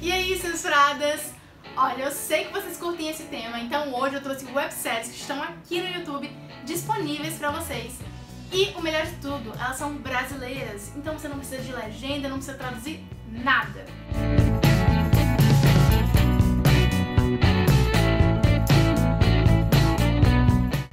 E aí, censuradas? Olha, eu sei que vocês curtem esse tema, então hoje eu trouxe webséries que estão aqui no YouTube disponíveis pra vocês. E o melhor de tudo, elas são brasileiras, então você não precisa de legenda, não precisa traduzir nada.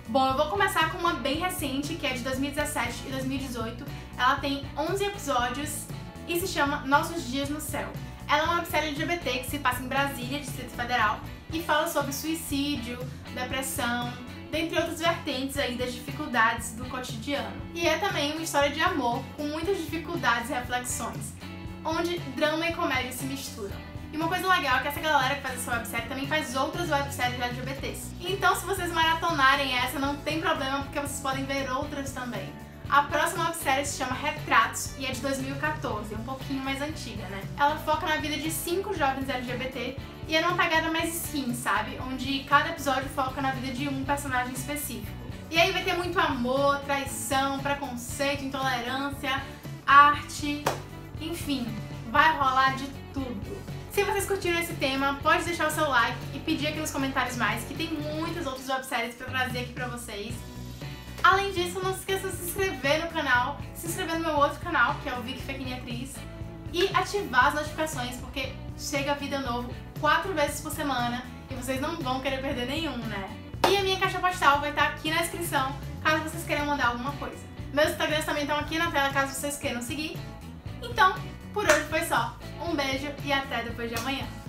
Bom, eu vou começar com uma bem recente, que é de 2017 e 2018. Ela tem 11 episódios e se chama Nossos Dias no Céu. Ela é uma websérie LGBT que se passa em Brasília, Distrito Federal, e fala sobre suicídio, depressão, dentre outras vertentes aí das dificuldades do cotidiano. E é também uma história de amor, com muitas dificuldades e reflexões, onde drama e comédia se misturam. E uma coisa legal é que essa galera que faz essa websérie também faz outras webséries LGBTs. Então se vocês maratonarem essa, não tem problema, porque vocês podem ver outras também. A próxima websérie se chama Retratos e é de 2014, um pouquinho mais antiga, né? Ela foca na vida de 5 jovens LGBT e é numa pegada mais skin, sabe? Onde cada episódio foca na vida de um personagem específico. E aí vai ter muito amor, traição, preconceito, intolerância, arte, enfim, vai rolar de tudo. Se vocês curtiram esse tema, pode deixar o seu like e pedir aqui nos comentários mais, que tem muitas outras webséries pra trazer aqui pra vocês. Além disso, não se esqueça de se inscrever no canal, se inscrever no meu outro canal, que é o Vicky Fechine Atriz, e ativar as notificações, porque chega vídeo novo 4 vezes por semana e vocês não vão querer perder nenhum, né? E a minha caixa postal vai estar aqui na descrição, caso vocês queiram mandar alguma coisa. Meus Instagrams também estão aqui na tela, caso vocês queiram seguir. Então, por hoje foi só. Um beijo e até depois de amanhã.